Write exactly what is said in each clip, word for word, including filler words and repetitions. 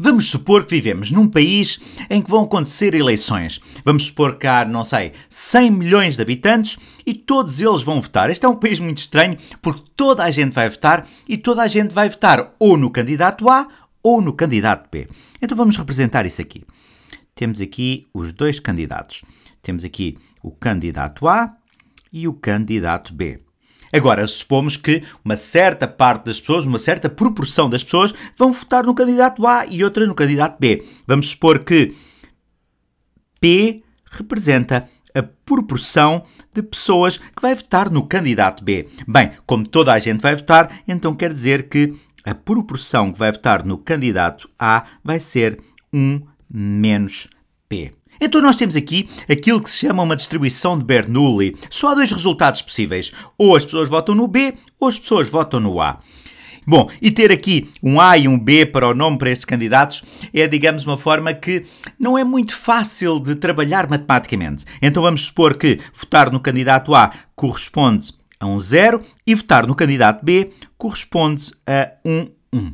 Vamos supor que vivemos num país em que vão acontecer eleições. Vamos supor que há, não sei, cem milhões de habitantes e todos eles vão votar. Este é um país muito estranho porque toda a gente vai votar e toda a gente vai votar ou no candidato A ou no candidato B. Então vamos representar isso aqui. Temos aqui os dois candidatos. Temos aqui o candidato A e o candidato B. Agora, supomos que uma certa parte das pessoas, uma certa proporção das pessoas, vão votar no candidato A e outra no candidato B. Vamos supor que P representa a proporção de pessoas que vai votar no candidato B. Bem, como toda a gente vai votar, então quer dizer que a proporção que vai votar no candidato A vai ser um menos P. Então nós temos aqui aquilo que se chama uma distribuição de Bernoulli. Só há dois resultados possíveis. Ou as pessoas votam no B, ou as pessoas votam no A. Bom, e ter aqui um A e um B para o nome para estes candidatos é, digamos, uma forma que não é muito fácil de trabalhar matematicamente. Então vamos supor que votar no candidato A corresponde a um zero e votar no candidato B corresponde a um um.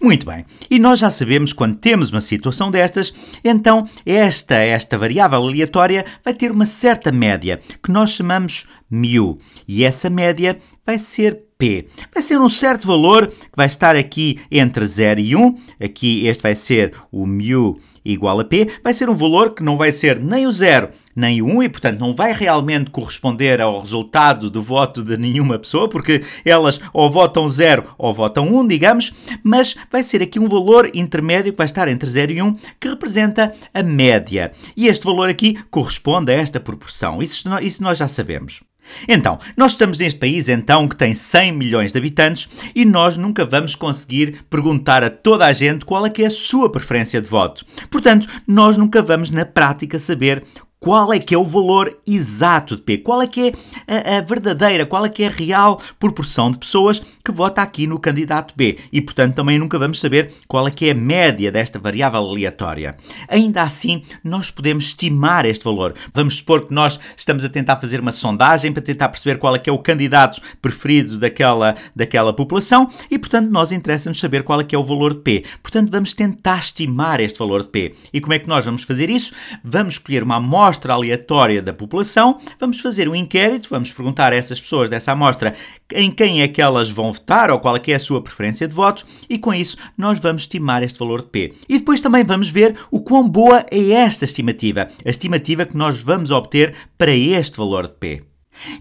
Muito bem, e nós já sabemos quando temos uma situação destas, então esta, esta variável aleatória vai ter uma certa média, que nós chamamos mu, e essa média vai ser P. Vai ser um certo valor que vai estar aqui entre zero e um, aqui este vai ser o mu igual a P, vai ser um valor que não vai ser nem o zero nem o um e, portanto, não vai realmente corresponder ao resultado do voto de nenhuma pessoa, porque elas ou votam zero ou votam um, digamos, mas vai ser aqui um valor intermédio que vai estar entre zero e um, que representa a média. E este valor aqui corresponde a esta proporção. Isso, isso nós já sabemos. Então, nós estamos neste país, então, que tem cem milhões de habitantes e nós nunca vamos conseguir perguntar a toda a gente qual é que é a sua preferência de voto. Portanto, nós nunca vamos, na prática, saber qual é que é o valor exato de P, qual é que é a, a verdadeira, qual é que é a real proporção de pessoas que vota aqui no candidato B. E, portanto, também nunca vamos saber qual é que é a média desta variável aleatória. Ainda assim, nós podemos estimar este valor. Vamos supor que nós estamos a tentar fazer uma sondagem para tentar perceber qual é que é o candidato preferido daquela, daquela população e, portanto, nós interessa-nos saber qual é que é o valor de P. Portanto, vamos tentar estimar este valor de P. E como é que nós vamos fazer isso? Vamos escolher uma amostra aleatória da população, vamos fazer um inquérito, vamos perguntar a essas pessoas dessa amostra em quem é que elas vão votar ou qual é que é a sua preferência de voto e com isso nós vamos estimar este valor de P. E depois também vamos ver o quão boa é esta estimativa, a estimativa que nós vamos obter para este valor de P.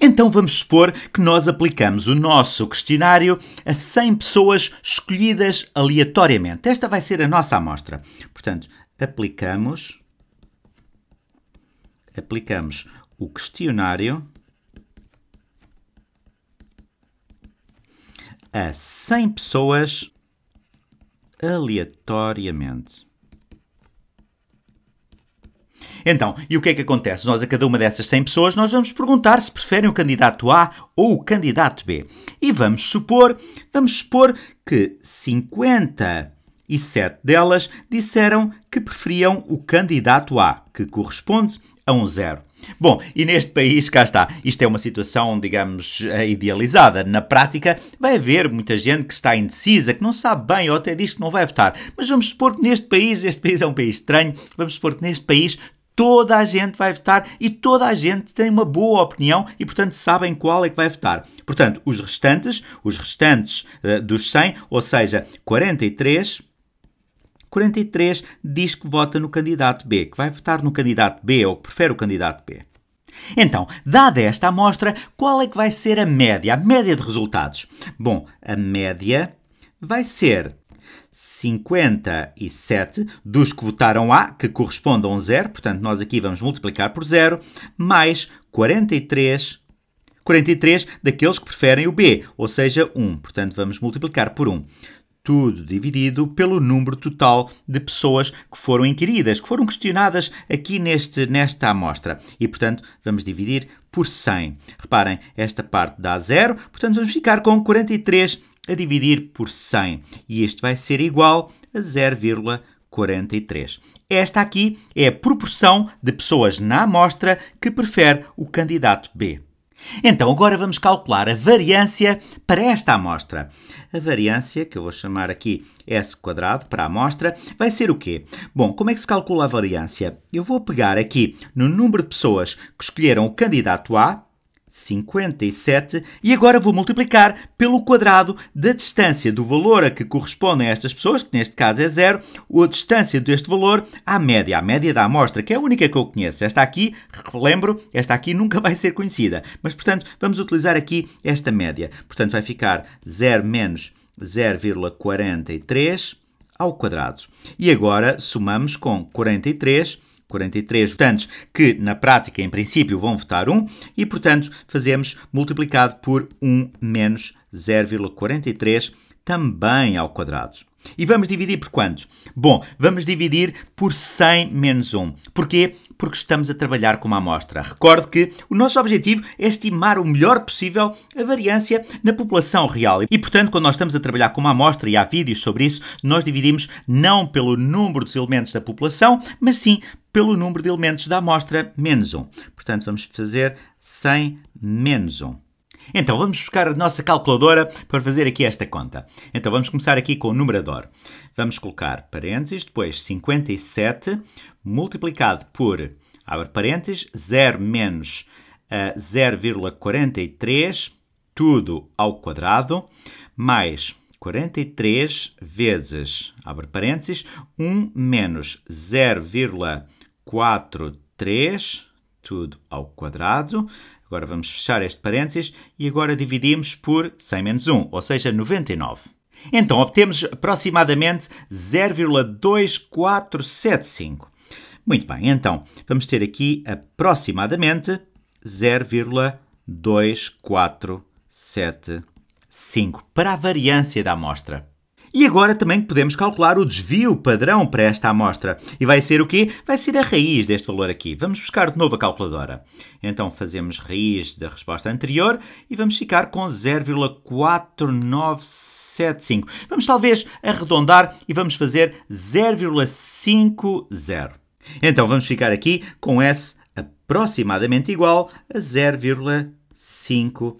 Então vamos supor que nós aplicamos o nosso questionário a cem pessoas escolhidas aleatoriamente. Esta vai ser a nossa amostra. Portanto, aplicamos... Aplicamos o questionário a cem pessoas aleatoriamente. Então, e o que é que acontece? Nós a cada uma dessas cem pessoas nós vamos perguntar se preferem o candidato A ou o candidato B. E vamos supor, vamos supor que cinquenta e sete delas disseram que preferiam o candidato A, que corresponde a um zero. Bom, e neste país, cá está, isto é uma situação, digamos, idealizada. Na prática, vai haver muita gente que está indecisa, que não sabe bem ou até diz que não vai votar. Mas vamos supor que neste país, este país é um país estranho, vamos supor que neste país toda a gente vai votar e toda a gente tem uma boa opinião e, portanto, sabem qual é que vai votar. Portanto, os restantes, os restantes uh, dos cem, ou seja, quarenta e três diz que vota no candidato B, que vai votar no candidato B ou que prefere o candidato B. Então, dada esta amostra, qual é que vai ser a média, a média de resultados? Bom, a média vai ser cinquenta e sete dos que votaram A, que corresponde a um zero, portanto nós aqui vamos multiplicar por zero, mais quarenta e três daqueles que preferem o B, ou seja, um, portanto vamos multiplicar por um. Tudo dividido pelo número total de pessoas que foram inquiridas, que foram questionadas aqui neste, nesta amostra. E, portanto, vamos dividir por cem. Reparem, esta parte dá zero, portanto, vamos ficar com quarenta e três a dividir por cem. E isto vai ser igual a zero vírgula quarenta e três. Esta aqui é a proporção de pessoas na amostra que prefere o candidato B. Então, agora vamos calcular a variância para esta amostra. A variância, que eu vou chamar aqui S quadrado para a amostra, vai ser o quê? Bom, como é que se calcula a variância? Eu vou pegar aqui no número de pessoas que escolheram o candidato A, cinquenta e sete, e agora vou multiplicar pelo quadrado da distância do valor a que correspondem estas pessoas, que neste caso é zero, ou a distância deste valor à média, à média da amostra, que é a única que eu conheço. Esta aqui, relembro, esta aqui nunca vai ser conhecida, mas, portanto, vamos utilizar aqui esta média. Portanto, vai ficar zero menos zero vírgula quarenta e três ao quadrado. E agora somamos com quarenta e três, quarenta e três votantes que, na prática, em princípio, vão votar um e, portanto, fazemos multiplicado por um menos zero vírgula quarenta e três também ao quadrado. E vamos dividir por quanto? Bom, vamos dividir por cem menos um. Porquê? Porque estamos a trabalhar com uma amostra. Recordo que o nosso objetivo é estimar o melhor possível a variância na população real. E, portanto, quando nós estamos a trabalhar com uma amostra, e há vídeos sobre isso, nós dividimos não pelo número dos elementos da população, mas sim pelo número de elementos da amostra menos um. Portanto, vamos fazer cem menos um. Então, vamos buscar a nossa calculadora para fazer aqui esta conta. Então, vamos começar aqui com o numerador. Vamos colocar parênteses, depois cinquenta e sete, multiplicado por, abre parênteses, zero menos uh, zero vírgula quarenta e três, tudo ao quadrado, mais quarenta e três vezes, abre parênteses, um menos zero vírgula quarenta e três, tudo ao quadrado. Agora vamos fechar este parênteses e agora dividimos por cem menos um, ou seja, noventa e nove. Então, obtemos aproximadamente zero vírgula dois quatro sete cinco. Muito bem, então, vamos ter aqui aproximadamente zero vírgula dois quatro sete cinco para a variância da amostra. E agora também podemos calcular o desvio padrão para esta amostra. E vai ser o quê? Vai ser a raiz deste valor aqui. Vamos buscar de novo a calculadora. Então fazemos raiz da resposta anterior e vamos ficar com zero vírgula quatro nove sete cinco. Vamos talvez arredondar e vamos fazer zero vírgula cinquenta. Então vamos ficar aqui com S aproximadamente igual a zero vírgula cinquenta.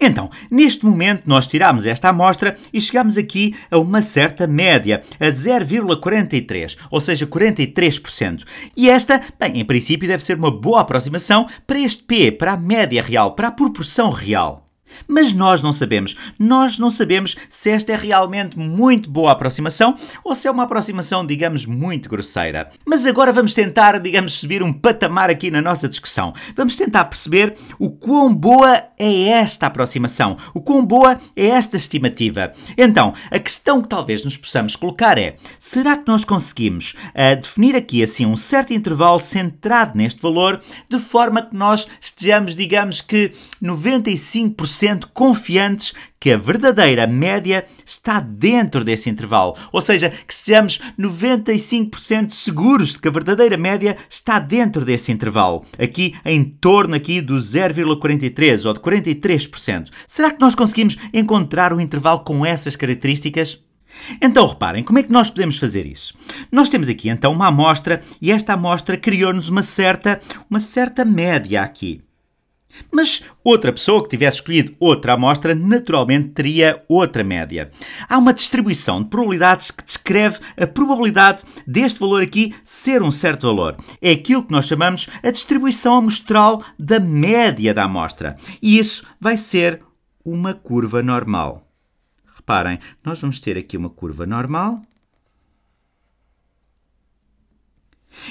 Então, neste momento nós tirámos esta amostra e chegámos aqui a uma certa média, a zero vírgula quarenta e três, ou seja, quarenta e três por cento. E esta, bem, em princípio deve ser uma boa aproximação para este P, para a média real, para a proporção real. Mas nós não sabemos. Nós não sabemos se esta é realmente muito boa aproximação ou se é uma aproximação, digamos, muito grosseira. Mas agora vamos tentar, digamos, subir um patamar aqui na nossa discussão. Vamos tentar perceber o quão boa é esta aproximação, o quão boa é esta estimativa. Então, a questão que talvez nos possamos colocar é: será que nós conseguimos uh, definir aqui, assim, um certo intervalo centrado neste valor, de forma que nós estejamos, digamos que, noventa e cinco por cento confiantes que a verdadeira média está dentro desse intervalo. Ou seja, que sejamos noventa e cinco por cento seguros de que a verdadeira média está dentro desse intervalo. Aqui, em torno aqui do zero vírgula quarenta e três ou de quarenta e três por cento. Será que nós conseguimos encontrar um intervalo com essas características? Então, reparem, como é que nós podemos fazer isso? Nós temos aqui, então, uma amostra e esta amostra criou-nos uma certa, uma certa média aqui. Mas outra pessoa que tivesse escolhido outra amostra, naturalmente teria outra média. Há uma distribuição de probabilidades que descreve a probabilidade deste valor aqui ser um certo valor. É aquilo que nós chamamos a distribuição amostral da média da amostra. E isso vai ser uma curva normal. Reparem, nós vamos ter aqui uma curva normal.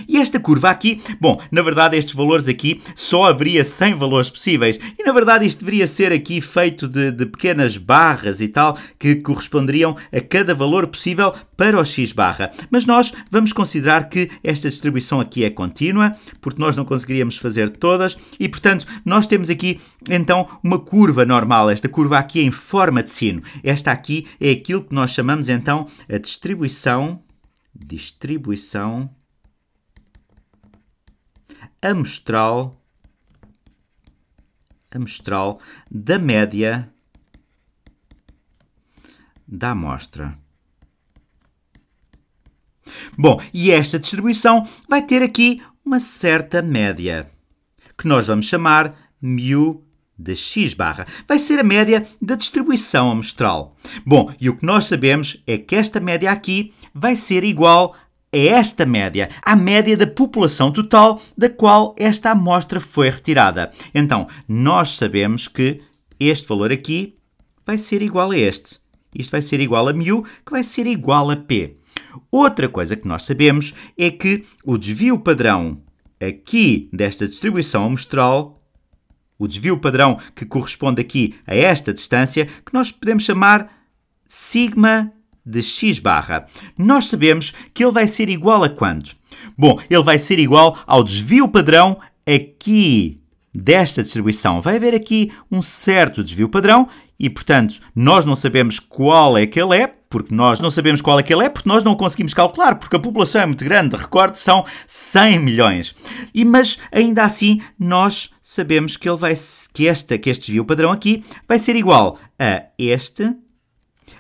E esta curva aqui, bom, na verdade estes valores aqui só haveria cem valores possíveis. E na verdade isto deveria ser aqui feito de, de pequenas barras e tal, que corresponderiam a cada valor possível para o x barra. Mas nós vamos considerar que esta distribuição aqui é contínua, porque nós não conseguiríamos fazer todas. E portanto nós temos aqui então uma curva normal. Esta curva aqui é em forma de sino. Esta aqui é aquilo que nós chamamos então a distribuição, distribuição... amostral, amostral da média da amostra. Bom, e esta distribuição vai ter aqui uma certa média, que nós vamos chamar μ de x barra. Vai ser a média da distribuição amostral. Bom, e o que nós sabemos é que esta média aqui vai ser igual a esta média, à média da população total da qual esta amostra foi retirada. Então, nós sabemos que este valor aqui vai ser igual a este. Isto vai ser igual a μ, que vai ser igual a p. Outra coisa que nós sabemos é que o desvio padrão aqui desta distribuição amostral, o desvio padrão que corresponde aqui a esta distância, que nós podemos chamar sigma de x barra. Nós sabemos que ele vai ser igual a quanto? Bom, ele vai ser igual ao desvio padrão aqui desta distribuição. Vai haver aqui um certo desvio padrão e, portanto, nós não sabemos qual é que ele é, porque nós não sabemos qual é que ele é, porque nós não conseguimos calcular, porque a população é muito grande. Recorde, são cem milhões. E, mas, ainda assim, nós sabemos que, ele vai, que, este, que este desvio padrão aqui vai ser igual a este,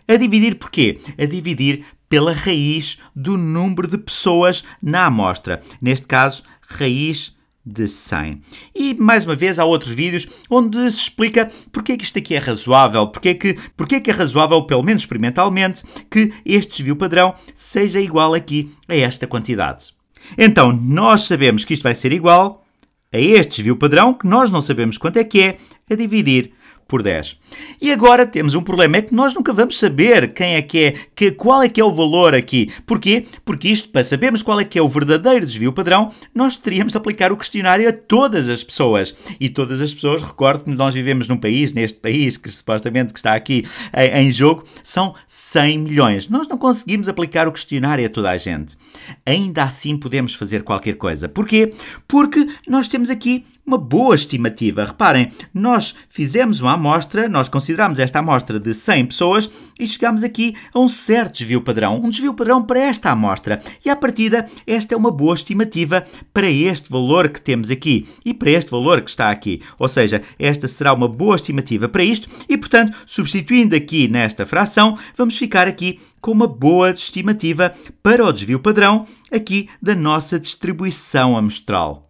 a dividir por quê? A dividir pela raiz do número de pessoas na amostra. Neste caso, raiz de cem. E, mais uma vez, há outros vídeos onde se explica porque é que isto aqui é razoável, porque é que, porque é que é razoável, pelo menos experimentalmente, que este desvio padrão seja igual aqui a esta quantidade. Então, nós sabemos que isto vai ser igual a este desvio padrão, que nós não sabemos quanto é que é, a dividir por dez. E agora temos um problema, é que nós nunca vamos saber quem é que é, que, qual é que é o valor aqui. Porquê? Porque isto, para sabermos qual é que é o verdadeiro desvio padrão, nós teríamos de aplicar o questionário a todas as pessoas. E todas as pessoas, recordo que nós vivemos num país, neste país, que supostamente que está aqui em, em jogo, são cem milhões. Nós não conseguimos aplicar o questionário a toda a gente. Ainda assim podemos fazer qualquer coisa. Porquê? Porque nós temos aqui uma boa estimativa. Reparem, nós fizemos uma amostra, nós consideramos esta amostra de cem pessoas e chegamos aqui a um certo desvio padrão, um desvio padrão para esta amostra. E à partida, esta é uma boa estimativa para este valor que temos aqui e para este valor que está aqui. Ou seja, esta será uma boa estimativa para isto e, portanto, substituindo aqui nesta fração, vamos ficar aqui com uma boa estimativa para o desvio padrão aqui da nossa distribuição amostral.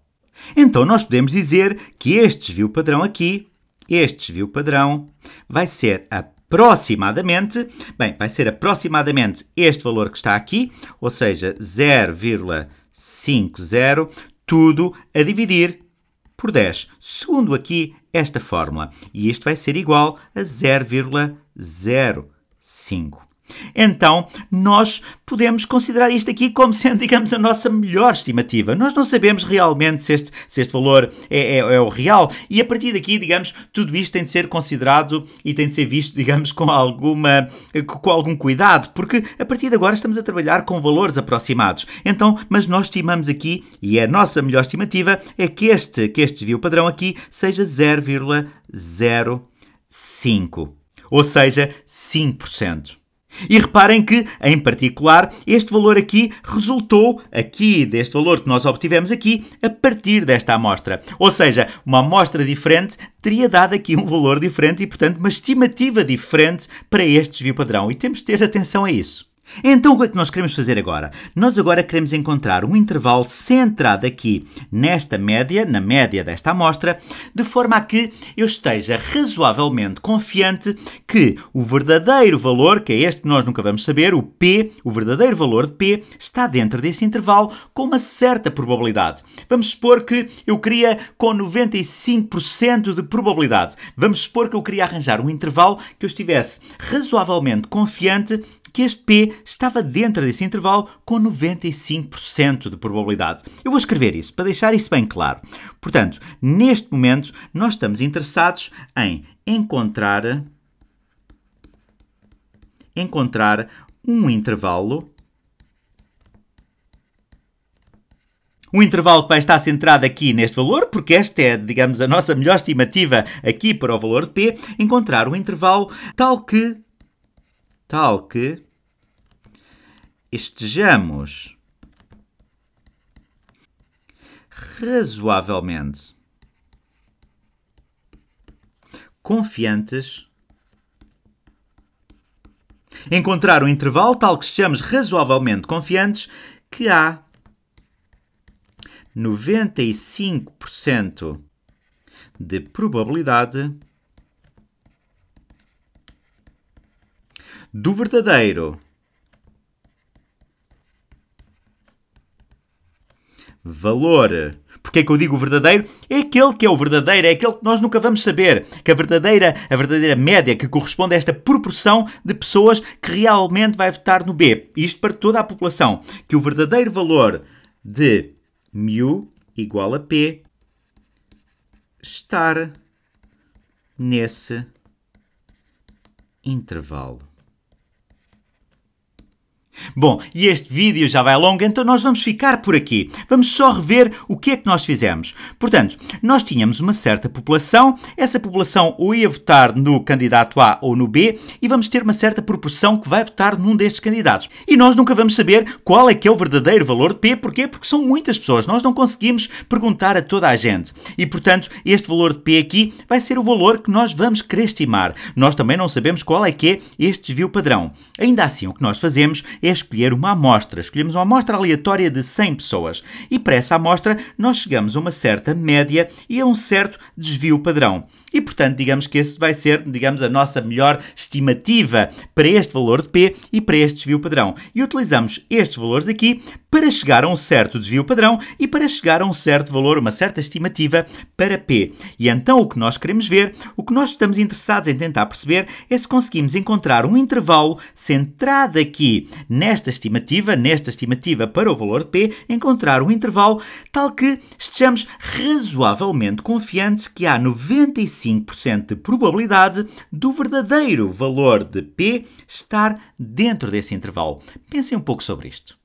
Então, nós podemos dizer que este desvio padrão aqui, este desvio padrão, vai ser aproximadamente, bem, vai ser aproximadamente este valor que está aqui, ou seja, zero vírgula cinquenta, tudo a dividir por dez, segundo aqui esta fórmula. E isto vai ser igual a zero vírgula zero cinco. Então, nós podemos considerar isto aqui como sendo, digamos, a nossa melhor estimativa. Nós não sabemos realmente se este, se este valor é, é, é o real e, a partir daqui, digamos, tudo isto tem de ser considerado e tem de ser visto, digamos, com, alguma, com algum cuidado, porque, a partir de agora, estamos a trabalhar com valores aproximados. Então, mas nós estimamos aqui, e a nossa melhor estimativa é que este, que este desvio padrão aqui seja zero vírgula zero cinco, ou seja, cinco por cento. E reparem que, em particular, este valor aqui resultou aqui deste valor que nós obtivemos aqui a partir desta amostra. Ou seja, uma amostra diferente teria dado aqui um valor diferente e, portanto, uma estimativa diferente para este desvio padrão. E temos de ter atenção a isso. Então, o que é que nós queremos fazer agora? Nós agora queremos encontrar um intervalo centrado aqui nesta média, na média desta amostra, de forma a que eu esteja razoavelmente confiante que o verdadeiro valor, que é este que nós nunca vamos saber, o P, o verdadeiro valor de P, está dentro desse intervalo com uma certa probabilidade. Vamos supor que eu queria com noventa e cinco por cento de probabilidade. Vamos supor que eu queria arranjar um intervalo que eu estivesse razoavelmente confiante que este P estava dentro desse intervalo com noventa e cinco por cento de probabilidade. Eu vou escrever isso para deixar isso bem claro. Portanto, neste momento, nós estamos interessados em encontrar, encontrar um intervalo Um intervalo que vai estar centrado aqui neste valor, porque esta é, digamos, a nossa melhor estimativa aqui para o valor de P, encontrar um intervalo tal que tal que estejamos razoavelmente confiantes encontrar um intervalo tal que estejamos razoavelmente confiantes que há noventa e cinco por cento de probabilidade do verdadeiro valor. Porque é que eu digo verdadeiro? É aquele que é o verdadeiro, é aquele que nós nunca vamos saber. Que a verdadeira, a verdadeira média que corresponde a esta proporção de pessoas que realmente vai votar no B. Isto para toda a população. Que o verdadeiro valor de mu igual a P estar nesse intervalo. Bom, e este vídeo já vai longo, então nós vamos ficar por aqui. Vamos só rever o que é que nós fizemos. Portanto, nós tínhamos uma certa população. Essa população ou ia votar no candidato A ou no B. E vamos ter uma certa proporção que vai votar num destes candidatos. E nós nunca vamos saber qual é que é o verdadeiro valor de P. Porquê? Porque são muitas pessoas. Nós não conseguimos perguntar a toda a gente. E, portanto, este valor de P aqui vai ser o valor que nós vamos querer estimar. Nós também não sabemos qual é que é este desvio padrão. Ainda assim, o que nós fazemos é escolher uma amostra. Escolhemos uma amostra aleatória de cem pessoas. E para essa amostra nós chegamos a uma certa média e a um certo desvio padrão. E, portanto, digamos que esse vai ser, digamos, a nossa melhor estimativa para este valor de P e para este desvio padrão. E utilizamos estes valores aqui para chegar a um certo desvio padrão e para chegar a um certo valor, uma certa estimativa para P. E então o que nós queremos ver, o que nós estamos interessados em tentar perceber é se conseguimos encontrar um intervalo centrado aqui nesta estimativa, nesta estimativa para o valor de P, encontrar um intervalo tal que estejamos razoavelmente confiantes que há noventa e cinco por cento de probabilidade do verdadeiro valor de P estar dentro desse intervalo. Pensem um pouco sobre isto.